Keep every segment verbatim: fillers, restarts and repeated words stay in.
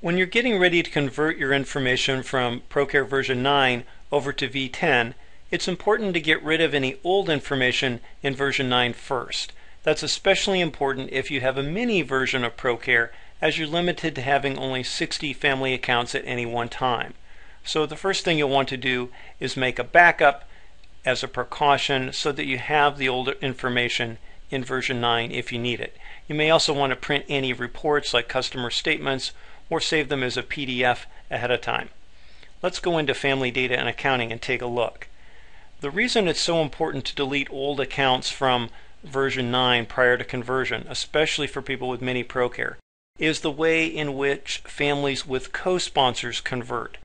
When you're getting ready to convert your information from Procare version nine over to V ten, it's important to get rid of any old information in version nine first. That's especially important if you have a mini version of Procare, as you're limited to having only sixty family accounts at any one time. So the first thing you'll want to do is make a backup as a precaution so that you have the old information in version nine if you need it. You may also want to print any reports like customer statements or save them as a P D F ahead of time. Let's go into Family Data and Accounting and take a look. The reason it's so important to delete old accounts from version nine prior to conversion, especially for people with Mini-Procare, is the way in which families with co-sponsors convert.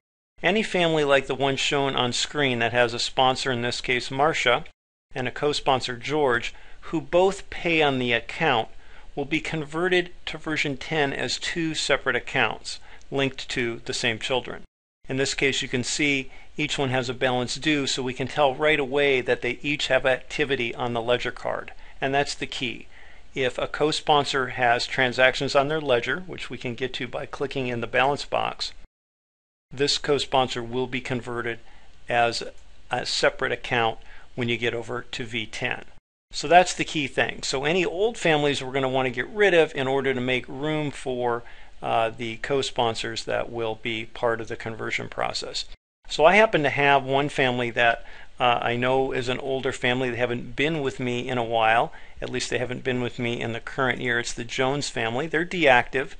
Any family like the one shown on screen that has a sponsor, in this case Marcia, and a co-sponsor George, who both pay on the account, will be converted to version ten as two separate accounts linked to the same children. In this case, you can see each one has a balance due, so we can tell right away that they each have activity on the ledger card, and that's the key. If a co-sponsor has transactions on their ledger, which we can get to by clicking in the balance box, this co-sponsor will be converted as a separate account when you get over to V ten. So that's the key thing. So any old families we're going to want to get rid of in order to make room for uh, the co-sponsors that will be part of the conversion process. So I happen to have one family that uh, I know is an older family. They haven't been with me in a while. At least they haven't been with me in the current year. It's the Jones family. They're deactive.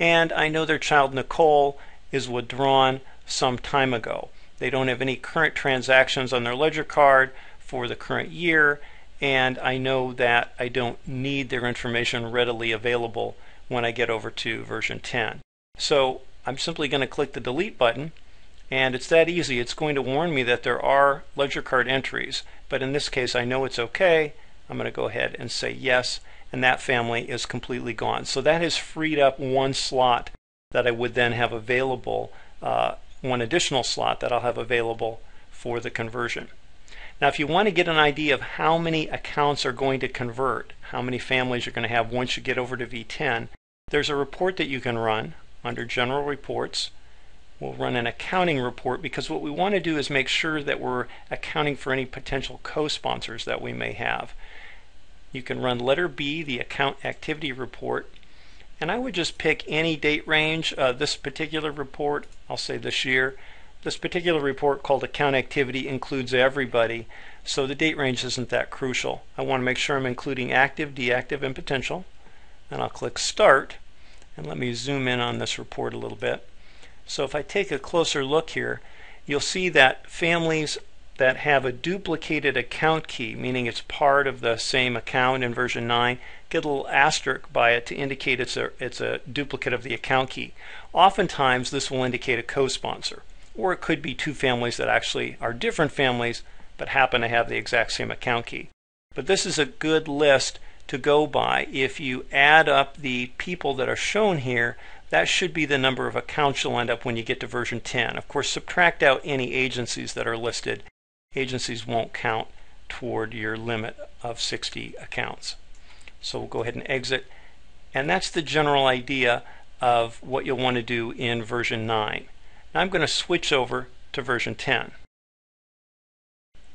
And I know their child Nicole is withdrawn some time ago. They don't have any current transactions on their ledger card for the current year. And I know that I don't need their information readily available when I get over to version ten. So I'm simply going to click the delete button, and it's that easy. It's going to warn me that there are ledger card entries, but in this case I know it's okay. I'm going to go ahead and say yes, and that family is completely gone. So that has freed up one slot that I would then have available, uh, one additional slot that I'll have available for the conversion. Now, if you want to get an idea of how many accounts are going to convert, how many families you're going to have once you get over to V ten, there's a report that you can run under General Reports. We'll run an accounting report because what we want to do is make sure that we're accounting for any potential co-sponsors that we may have. You can run letter B, the account activity report, and I would just pick any date range. Uh, this particular report, I'll say this year. This particular report called Account Activity includes everybody, so the date range isn't that crucial. I want to make sure I'm including active, deactive, and potential. And I'll click Start, and let me zoom in on this report a little bit. So if I take a closer look here, you'll see that families that have a duplicated account key, meaning it's part of the same account in version nine, get a little asterisk by it to indicate it's a, it's a duplicate of the account key. Oftentimes this will indicate a co-sponsor. Or it could be two families that actually are different families but happen to have the exact same account key. But this is a good list to go by. If you add up the people that are shown here, that should be the number of accounts you'll end up when you get to version ten. Of course, subtract out any agencies that are listed. Agencies won't count toward your limit of sixty accounts. So we'll go ahead and exit. And that's the general idea of what you'll want to do in version nine. Now I'm going to switch over to version ten.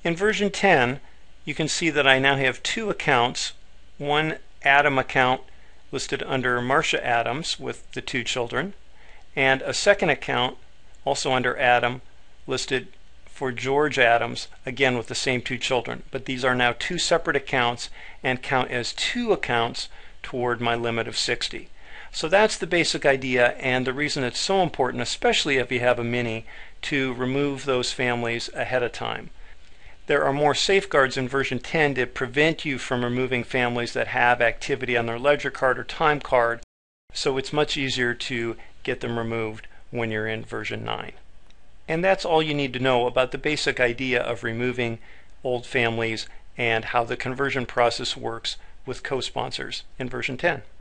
In version ten, you can see that I now have two accounts, one Adam account listed under Marcia Adams with the two children, and a second account also under Adam listed for George Adams, again with the same two children. But these are now two separate accounts and count as two accounts toward my limit of sixty. So that's the basic idea, and the reason it's so important, especially if you have a mini, to remove those families ahead of time. There are more safeguards in version ten to prevent you from removing families that have activity on their ledger card or time card, so it's much easier to get them removed when you're in version nine. And that's all you need to know about the basic idea of removing old families and how the conversion process works with co-sponsors in version ten.